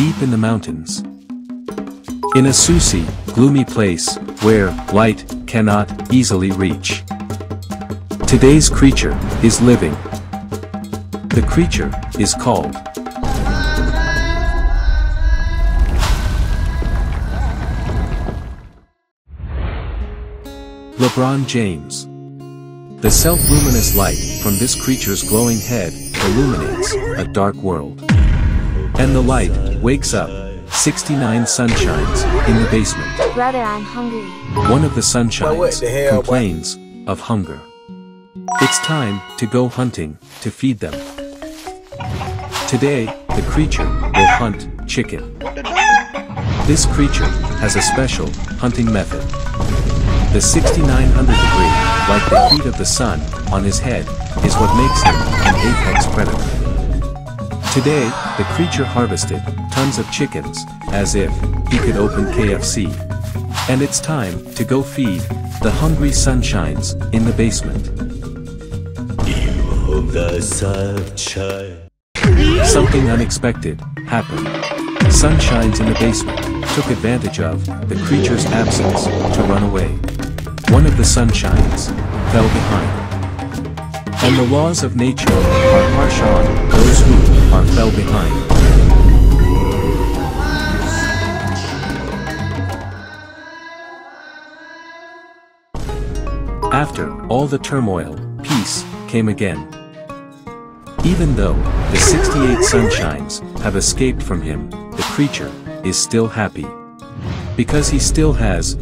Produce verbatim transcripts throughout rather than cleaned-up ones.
deep in the mountains. In a Susi, gloomy place, where light cannot easily reach. Today's creature is living. The creature is called LeBron James. The self-luminous light from this creature's glowing head illuminates a dark world. And the light wakes up sixty-nine sunshines in the basement. Brother, I'm hungry. One of the sunshines well, the hell, complains what? of hunger. It's time to go hunting to feed them. Today, the creature will hunt chicken. This creature has a special hunting method. The sixty-nine hundred degree, like the heat of the sun, on his head, is what makes him an apex predator. Today, the creature harvested tons of chickens, as if he could open K F C. And it's time to go feed the hungry sunshines in the basement. Something unexpected happened. Sunshines in the basement took advantage of the creature's absence to run away. One of the sunshines fell behind. And the laws of nature are harsh on those who are fell behind. After all the turmoil, peace came again. Even though the sixty-eight sunshines have escaped from him, the creature is still happy. Because he still has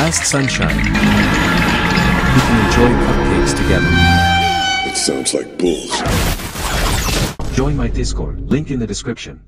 last sunshine. He can enjoy cupcakes together. It sounds like bulls. Join my Discord, link in the description.